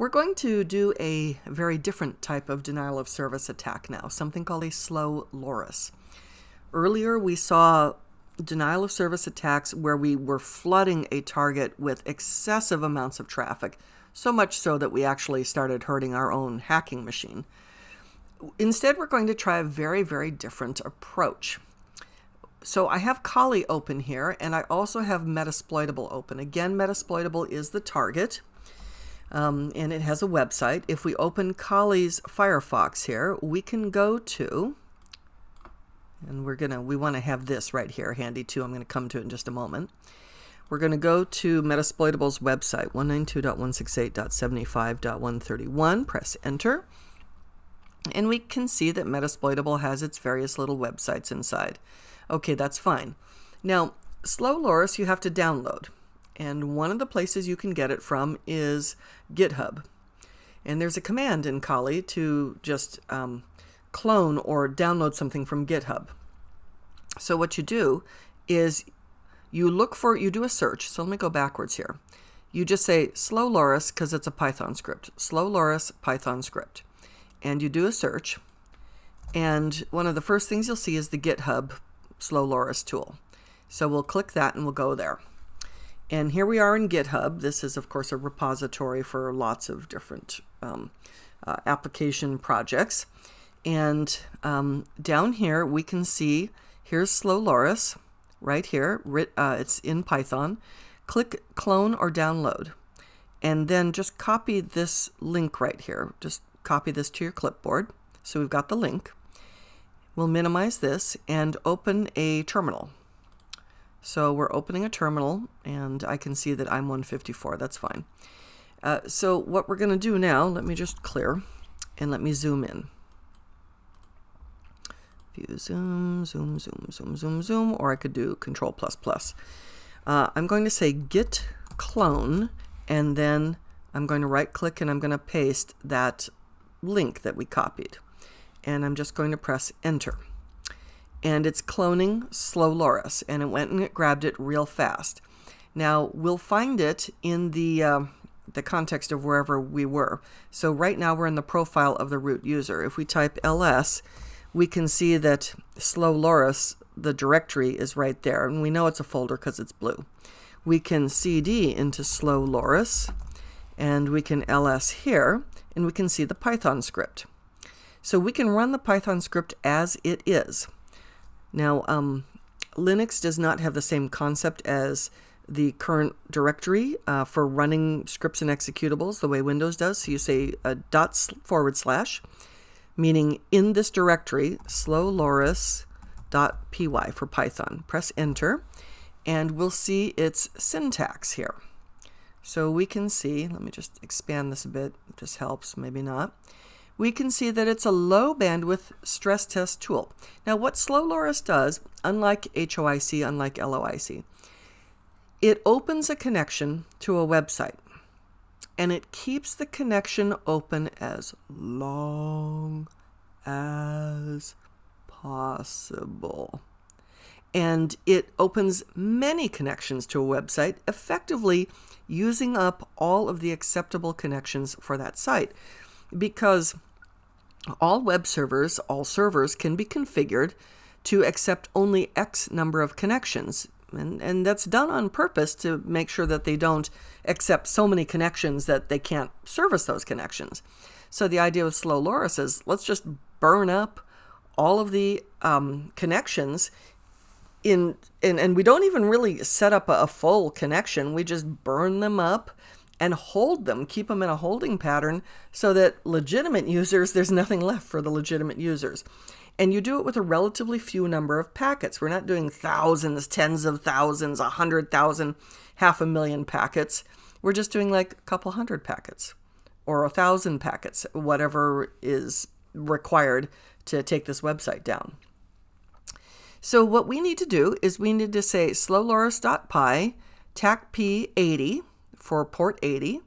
We're going to do a very different type of denial of service attack now, something called a Slowloris. Earlier we saw denial of service attacks where we were flooding a target with excessive amounts of traffic, so much so that we actually started hurting our own hacking machine. Instead, we're going to try a very, very different approach. So I have Kali open here, and I also have Metasploitable open. Again, Metasploitable is the target. And it has a website. If we open Kali's Firefox here, we can go to, and we want to have this right here handy too. I'm going to come to it in just a moment. We're going to go to Metasploitable's website, 192.168.75.131, press enter, and we can see that Metasploitable has its various little websites inside. Okay, that's fine. Now, Slowloris you have to download. And one of the places you can get it from is GitHub. And there's a command in Kali to just clone or download something from GitHub. So what you do is you do a search. So let me go backwards here. You just say Slowloris, because it's a Python script. Slowloris Python script. And you do a search. And one of the first things you'll see is the GitHub Slowloris tool. So we'll click that and we'll go there. And here we are in GitHub. This is, of course, a repository for lots of different application projects. And down here, we can see, here's Slowloris, right here. It's in Python. Click Clone or Download. And then just copy this link right here. Just copy this to your clipboard. So we've got the link. We'll minimize this and open a terminal. So we're opening a terminal, and I can see that I'm 154. That's fine. So what we're going to do now, let me just clear, and let me zoom in. View zoom, zoom, zoom, zoom, zoom, zoom, or I could do Control ++. I'm going to say git clone, and then I'm going to right-click, and I'm going to paste that link that we copied. And I'm just going to press Enter. And it's cloning Slowloris, and it went and it grabbed it real fast. Now, we'll find it in the context of wherever we were. So right now we're in the profile of the root user. If we type ls, we can see that Slowloris, the directory, is right there. And we know it's a folder because it's blue. We can cd into Slowloris, and we can ls here, and we can see the Python script. So we can run the Python script as it is. Now, Linux does not have the same concept as the current directory for running scripts and executables the way Windows does. So you say a // meaning in this directory, slowloris.py for Python. Press Enter, and we'll see its syntax here. So we can see, let me just expand this a bit. If this helps, maybe not. We can see that it's a low bandwidth stress test tool. Now what Slowloris does, unlike HOIC, unlike LOIC, it opens a connection to a website and it keeps the connection open as long as possible. And it opens many connections to a website, effectively using up all of the acceptable connections for that site, because all web servers, all servers can be configured to accept only X number of connections. And that's done on purpose to make sure that they don't accept so many connections that they can't service those connections. So the idea of Slowloris is let's just burn up all of the connections and we don't even really set up a full connection. We just burn them up and hold them, keep them in a holding pattern so that legitimate users, there's nothing left for the legitimate users. And you do it with a relatively few number of packets. We're not doing thousands, tens of thousands, 100,000, 500,000 packets. We're just doing like a couple hundred packets or 1,000 packets, whatever is required to take this website down. So what we need to do is we need to say slowloris.py tacp80, for port 80,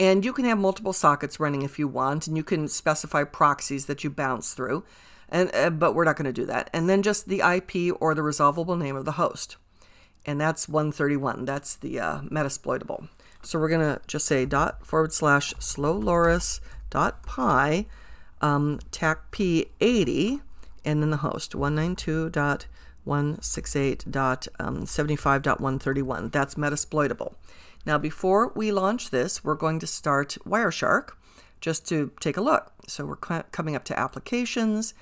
and you can have multiple sockets running if you want, and you can specify proxies that you bounce through, and but we're not going to do that. And then just the IP or the resolvable name of the host, and that's 131. That's the Metasploitable. So we're going to just say ./slowloris.py tacp80 and then the host 192.168.75.131. That's Metasploitable. Now before we launch this, we're going to start Wireshark just to take a look. So we're coming up to applications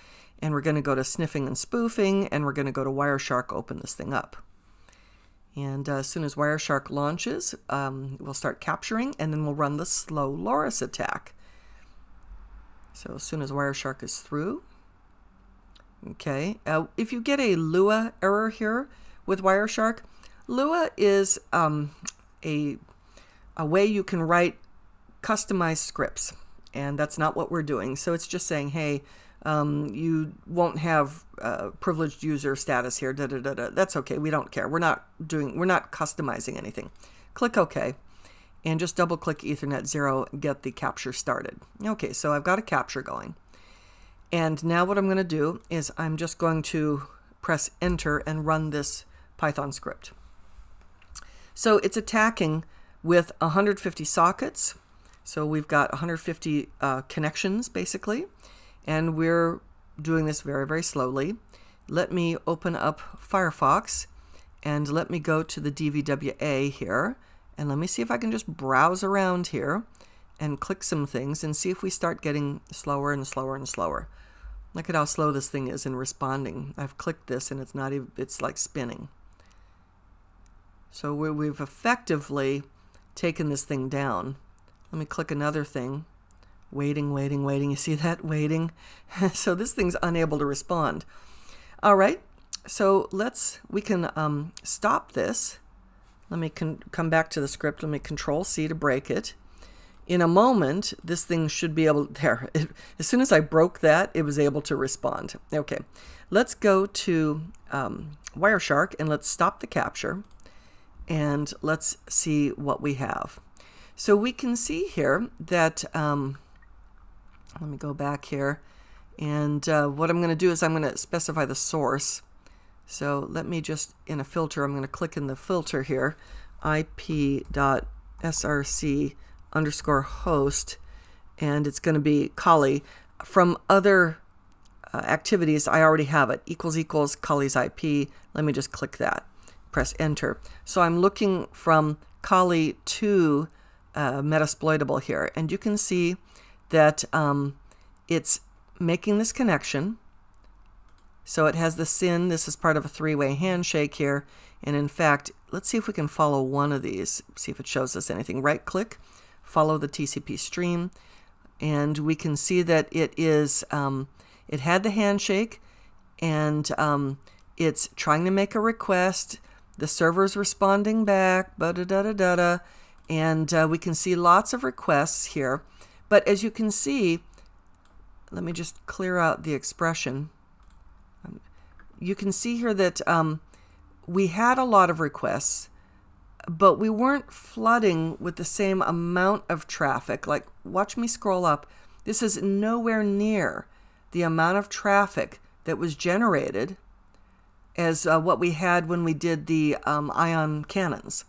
and we're going to go to sniffing and spoofing and we're going to go to Wireshark, open this thing up. And as soon as Wireshark launches, we'll start capturing and then we'll run the Slowloris attack. So as soon as Wireshark is through, okay. If you get a Lua error here with Wireshark, Lua is a way you can write customized scripts, and that's not what we're doing. So it's just saying, hey, you won't have privileged user status here. Da, da, da, da. That's okay. We don't care. We're not customizing anything. Click OK, and just double click Ethernet 0. Get the capture started. Okay, so I've got a capture going, and now what I'm going to do is I'm just going to press Enter and run this Python script. So it's attacking with 150 sockets. So we've got 150 connections basically. And we're doing this very, very slowly. Let me open up Firefox and let me go to the DVWA here. And let me see if I can just browse around here and click some things and see if we start getting slower and slower and slower. Look at how slow this thing is in responding. I've clicked this and it's not even, it's like spinning. So we've effectively taken this thing down. Let me click another thing. Waiting, waiting, waiting. You see that? Waiting. So this thing's unable to respond. All right. So we can stop this. Let me come back to the script. Let me Control C to break it. In a moment, this thing should be able to, there. As soon as I broke that, it was able to respond. Okay. Let's go to Wireshark and let's stop the capture. And let's see what we have. So we can see here that, let me go back here, and what I'm going to do is I'm going to specify the source. So let me just, in a filter, I'm going to click in the filter here, ip.src_host, and it's going to be Kali. From other activities, I already have it, == Kali's IP. Let me just click that. Press Enter. So I'm looking from Kali to Metasploitable here, and you can see that it's making this connection. So it has the SYN. This is part of a three-way handshake here, and in fact, let's see if we can follow one of these, see if it shows us anything. Right-click, follow the TCP stream, and we can see that it is, it had the handshake, and it's trying to make a request. The server's responding back, and we can see lots of requests here. But as you can see, let me just clear out the expression. You can see here that we had a lot of requests, but we weren't flooding with the same amount of traffic. Like, watch me scroll up. This is nowhere near the amount of traffic that was generated as what we had when we did the ion cannons.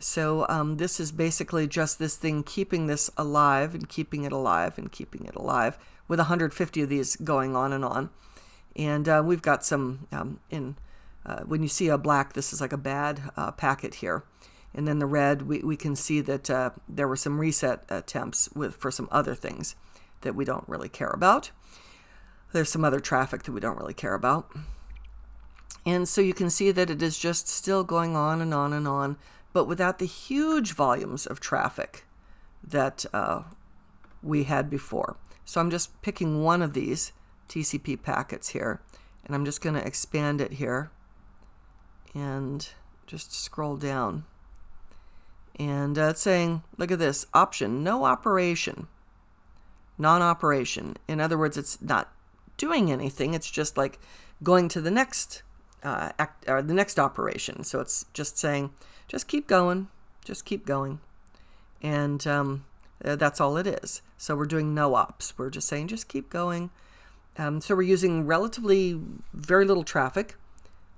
So this is basically just this thing keeping this alive and keeping it alive and keeping it alive with 150 of these going on. And we've got some, when you see a black, this is like a bad packet here. And then the red, we can see that there were some reset attempts for some other things that we don't really care about. There's some other traffic that we don't really care about. And so you can see that it is just still going on and on and on, but without the huge volumes of traffic that we had before. So I'm just picking one of these TCP packets here, and I'm just going to expand it here and just scroll down. And it's saying, look at this, option, no operation, non-operation. In other words, it's not doing anything. It's just like going to the next the next operation. So it's just saying, just keep going, and that's all it is. So we're doing no ops. We're just saying, just keep going. So we're using relatively very little traffic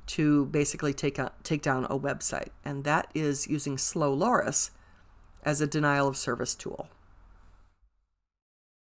to basically take down a website, and that is using Slowloris as a denial of service tool.